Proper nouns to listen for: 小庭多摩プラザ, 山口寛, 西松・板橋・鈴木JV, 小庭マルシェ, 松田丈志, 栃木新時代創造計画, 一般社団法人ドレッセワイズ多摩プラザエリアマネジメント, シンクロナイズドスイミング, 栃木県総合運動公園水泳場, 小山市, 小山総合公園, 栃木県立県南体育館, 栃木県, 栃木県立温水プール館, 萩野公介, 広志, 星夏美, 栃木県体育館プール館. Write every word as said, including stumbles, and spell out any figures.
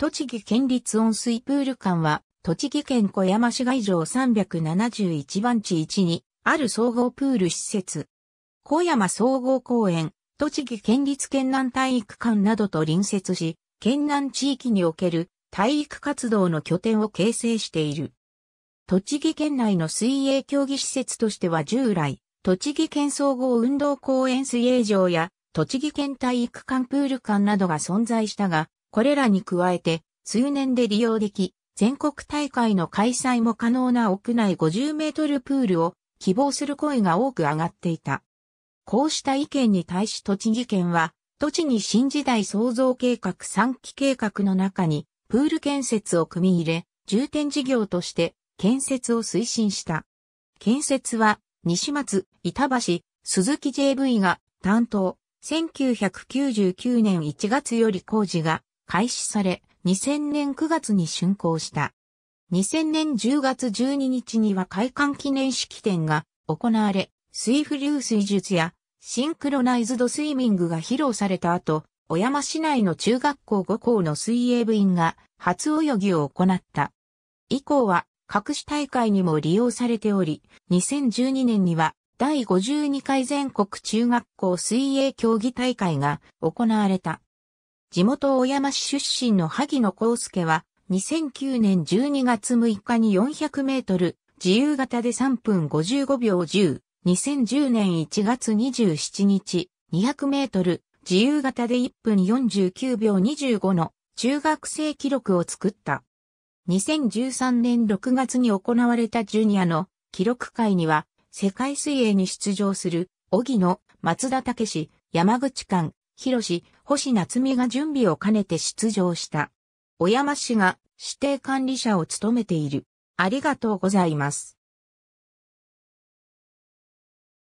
栃木県立温水プール館は、栃木県小山市外城さんびゃくななじゅういちばんちいちに、ある総合プール施設。小山総合公園、栃木県立県南体育館などと隣接し、県南地域における体育活動の拠点を形成している。栃木県内の水泳競技施設としては従来、栃木県総合運動公園水泳場や、栃木県体育館プール館などが存在したが、これらに加えて、通年で利用でき、全国大会の開催も可能な屋内ごじゅうメートルプールを希望する声が多く上がっていた。こうした意見に対し栃木県は、栃木新時代創造計画さんき計画の中に、プール建設を組み入れ、重点事業として建設を推進した。建設は、西松、板橋、鈴木 ジェーブイ が担当、せんきゅうひゃくきゅうじゅうきゅうねんいちがつより工事が、開始され、にせんねんくがつに竣工した。にせんねんじゅうがつじゅうににちには開館記念式典が行われ、水浮流水術やシンクロナイズドスイミングが披露された後、小山市内の中学校ごこうの水泳部員が初泳ぎを行った。以降は各種大会にも利用されており、にせんじゅうにねんには第ごじゅうにかい全国中学校水泳競技大会が行われた。地元小山市出身の萩野公介はにせんきゅうねんじゅうにがつむいかによんひゃくメートル自由形でさんぷんごじゅうごびょうじゅう、にせんじゅうねんいちがつにじゅうしちにちにひゃくメートル自由形でいっぷんよんじゅうきゅうびょうにじゅうごの中学生記録を作った。にせんじゅうさんねんろくがつに行われたジュニアの記録会には世界水泳に出場する荻野、松田丈志、山口寛、広志、星夏美が準備を兼ねて出場した。小山市が指定管理者を務めている。ありがとうございます。